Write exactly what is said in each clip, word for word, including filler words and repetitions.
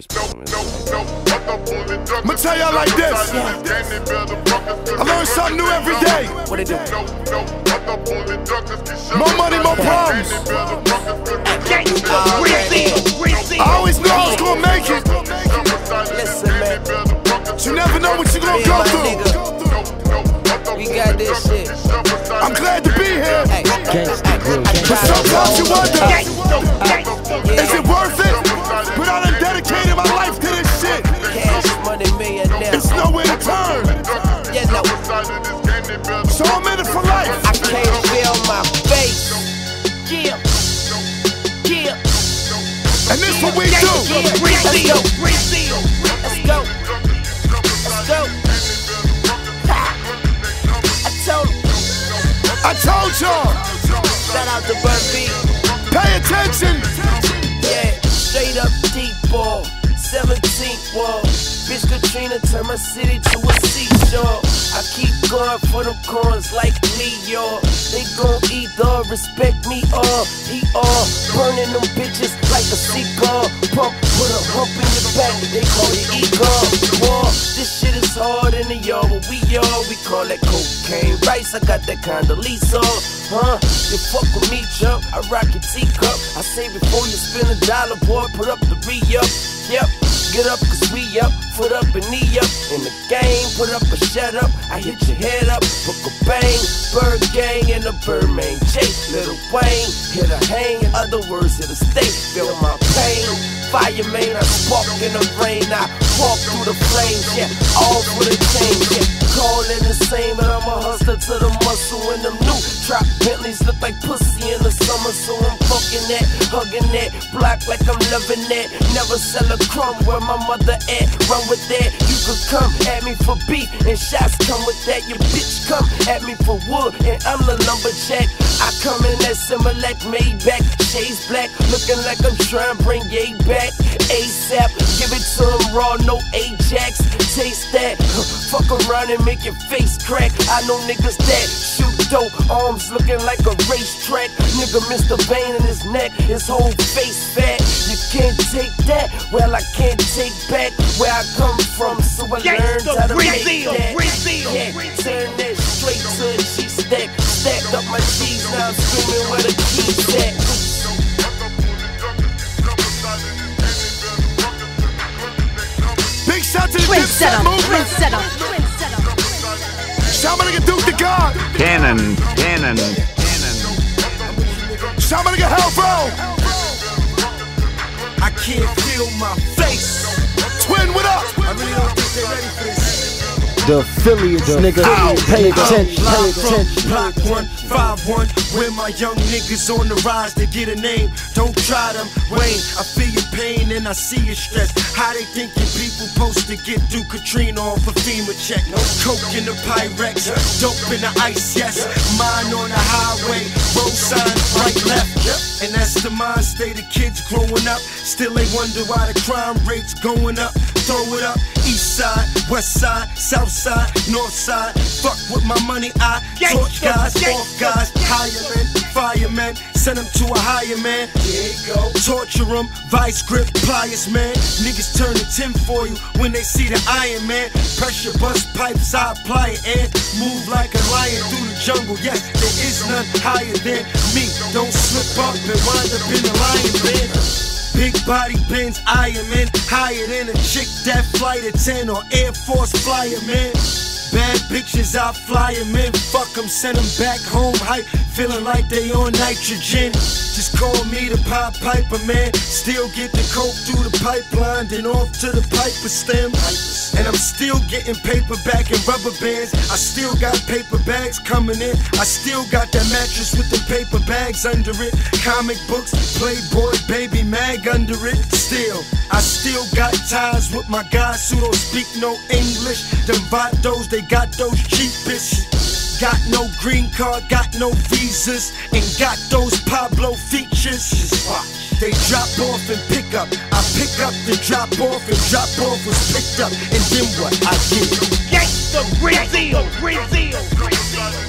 respect. I'ma tell y'all like this. I learn something new every day. What it do? More money, more problems. I always knew I was gonna make it. You never know what you gonna go through. We got this shit. I'm glad to be here. But sometimes you wonder, is it worth it? But I done dedicated my life to this shit. Cash, money, millionaire. It's nowhere to turn. Yeah, no. So I'm in it for life. I can't feel my face. Yeah. Yeah. And this is what we do. Let's go. Let's go. Let's go. I told you. I told y'all. Shout out to Burn B. Pay attention. Yeah. Straight up deep ball, seventeenth wall. Bitch Katrina turned my city to a seashore. I keep going for them corns like me, y'all. They gon' either respect me or eat all. Burning them bitches like a seagull. Pump, put a hump in your back, they call it ego. War, this shit is hard in the yard, but we all, we call that cocaine rice. I got that Condoleezza, huh? You fuck with me, jump, I rock your teacup. I say before you spend a dollar, boy. Put up the re-up, yep, get up cause we up, foot up and knee up. In the game, put up or shut up, I hit your head up. Book a bang, bird gang and a Birdman Jake. Lil Wayne, hit a hang, in other words hit a stake. Feel my pain, fireman, I spark in the rain. I walk through the flames, yeah, all for the change, yeah. Call it the same, but I'm a hustler to the muscle. And them new trap Bentleys look like pussy in the summer. So I'm fucking that, hugging that, block like I'm loving that. Never sell a crumb where my mother at. Run with that. You could come at me for beef and shots come with that. Your bitch come at me for wood and I'm the lumberjack. I come in that Similac Maybach, shades black, looking like I'm trying to bring Ye back ASAP. Give it to him raw, no Ajax. Taste that. Fuck around and make your face crack. I know niggas that shoot dope, arms looking like a racetrack. Nigga missed a vein in his neck, his whole face fat. You can't take that, well I can't take back where I come from, so I learned how to make that. Yeah, turn that straight to a G-stack. Stacked up my cheese, now I'm screaming where the keys at. Big shout to the Dipset movement. Shout out to Duke the God. Cannon, cannon, cannon. Shout out to Hellbro. I can't feel my face. Twin, what up? I really don't think they're ready for this. The Phillies, nigga. Ow. Pay attention. Pay attention. Block one, five one. When my young niggas on the rise, they get a name. Don't try them, Wayne. I feel your pain and I see your stress. How they thinking people supposed to get through Katrina off a FEMA check? No coke in the Pyrex, dope in the ice, yes. Mine on the highway, road signs right, left. And that's the mind state of kids growing up. Still they wonder why the crime rate's going up. Throw it up, east side, west side, south side, north side. Fuck with my money, I torch guys, off guys, hire men, firemen. Send them to a higher man, there you go. Torture them, vice grip, pliers man. Niggas turn to tin for you when they see the Iron Man. Pressure bust pipes, I apply it and move like a lion through the jungle. Yes, there is none higher than me. Don't slip up and wind up in the lion bed. Big body bends, Iron Man. Higher than a chick that flight attend or Air Force flyer man. Bad pictures, I fly them in. Fuck them, send them back home hype. Feeling like they on nitrogen. Just call me the Pied Piper man. Still get the coke through the pipeline, then off to the piper stem. And I'm still getting paper back and rubber bands. I still got paper bags coming in. I still got that mattress with the paper bags under it. Comic books, Playboy, Baby Mag under it. Still, I still got ties with my guys who don't speak no English. Them vatos, they got those cheap bitches. Got no green card, got no visas, and got those Pablo features. They drop off and pick up. I pick up, then drop off, and drop off was picked up. And then what I did? Gangsta Brazil, Brazil, Brazil.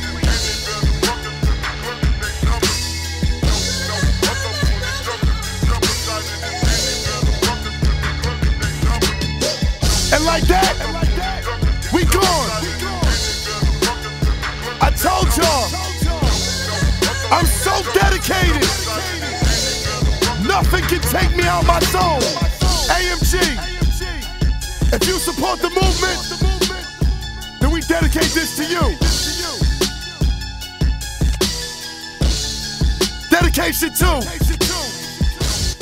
And like that, we gone. I told y'all, I'm so dedicated. Nothing can take me out my zone. A M G, if you support the movement, then we dedicate this to you. Dedication to